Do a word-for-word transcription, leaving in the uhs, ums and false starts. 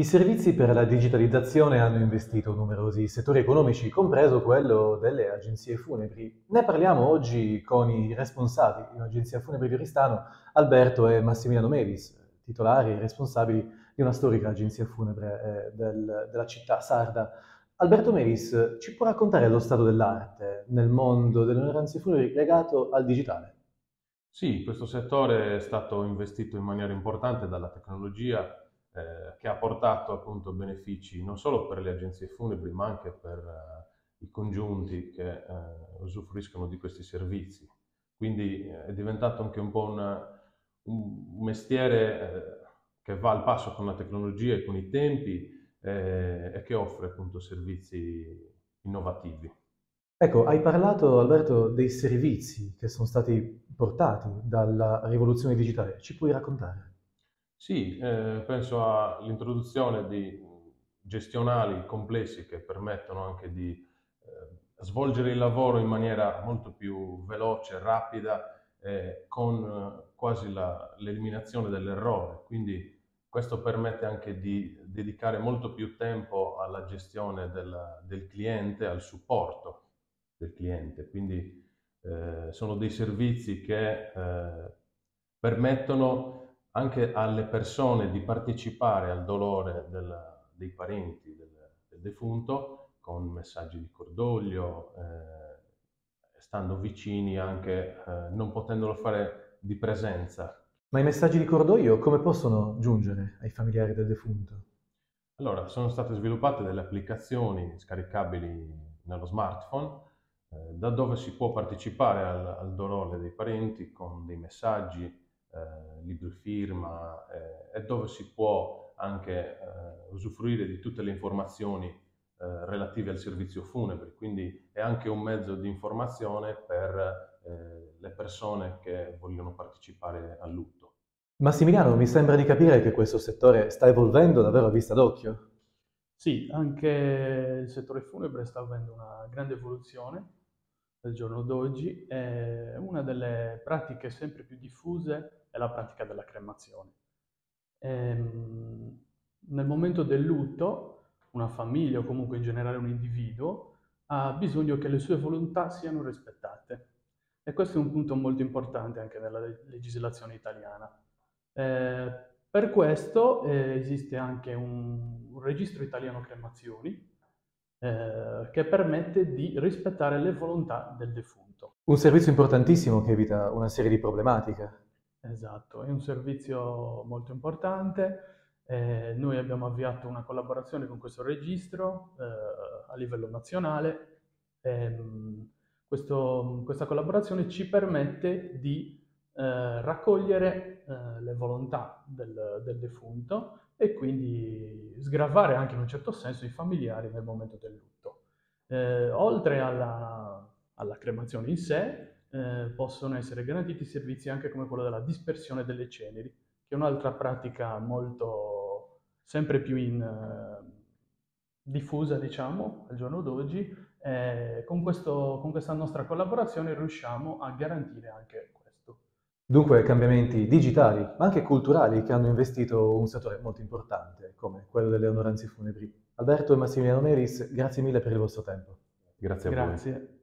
I servizi per la digitalizzazione hanno investito numerosi settori economici, compreso quello delle agenzie funebri. Ne parliamo oggi con i responsabili dell'Agenzia Funebri di Oristano, Alberto e Massimiliano Melis, titolari e responsabili di una storica agenzia funebre eh, del, della città sarda. Alberto Melis, ci può raccontare lo stato dell'arte nel mondo delle onoranze funebri legato al digitale? Sì, questo settore è stato investito in maniera importante dalla tecnologia, Eh, che ha portato appunto benefici non solo per le agenzie funebri ma anche per eh, i congiunti che eh, usufruiscono di questi servizi. Quindi eh, è diventato anche un po' una, un mestiere eh, che va al passo con la tecnologia e con i tempi eh, e che offre appunto servizi innovativi. Ecco, hai parlato Alberto dei servizi che sono stati portati dalla rivoluzione digitale, ci puoi raccontare? Sì, eh, penso all'introduzione di gestionali complessi che permettono anche di eh, svolgere il lavoro in maniera molto più veloce, rapida, eh, con eh, quasi l'eliminazione dell'errore. Quindi questo permette anche di dedicare molto più tempo alla gestione del, del cliente, al supporto del cliente. Quindi eh, sono dei servizi che eh, permettono anche alle persone di partecipare al dolore del, dei parenti del, del defunto con messaggi di cordoglio, eh, stando vicini anche, eh, non potendolo fare di presenza. Ma i messaggi di cordoglio come possono giungere ai familiari del defunto? Allora, sono state sviluppate delle applicazioni scaricabili nello smartphone eh, da dove si può partecipare al, al dolore dei parenti con dei messaggi, Eh, libro firma eh, e dove si può anche eh, usufruire di tutte le informazioni eh, relative al servizio funebre, quindi è anche un mezzo di informazione per eh, le persone che vogliono partecipare al lutto. Massimiliano, mi sembra di capire che questo settore sta evolvendo davvero a vista d'occhio? Sì, anche il settore funebre sta avendo una grande evoluzione al giorno d'oggi. Eh, una delle pratiche sempre più diffuse è la pratica della cremazione. Ehm, nel momento del lutto, una famiglia o comunque in generale un individuo ha bisogno che le sue volontà siano rispettate, e questo è un punto molto importante anche nella legislazione italiana. Ehm, per questo eh, esiste anche un, un registro italiano cremazioni eh, che permette di rispettare le volontà del defunto. Un servizio importantissimo che evita una serie di problematiche. Esatto, è un servizio molto importante. Eh, noi abbiamo avviato una collaborazione con questo registro eh, a livello nazionale. Eh, questo, questa collaborazione ci permette di eh, raccogliere eh, le volontà del, del defunto e quindi sgravare anche in un certo senso i familiari nel momento del lutto. Eh, oltre alla, alla cremazione in sé, Eh, possono essere garantiti servizi anche come quello della dispersione delle ceneri, che è un'altra pratica molto sempre più in, eh, diffusa, diciamo, al giorno d'oggi. Eh, con, con questa nostra collaborazione riusciamo a garantire anche questo. Dunque cambiamenti digitali, ma anche culturali, che hanno investito un settore molto importante come quello delle onoranze funebri. Alberto e Massimiliano Melis, grazie mille per il vostro tempo. Grazie a voi. Grazie.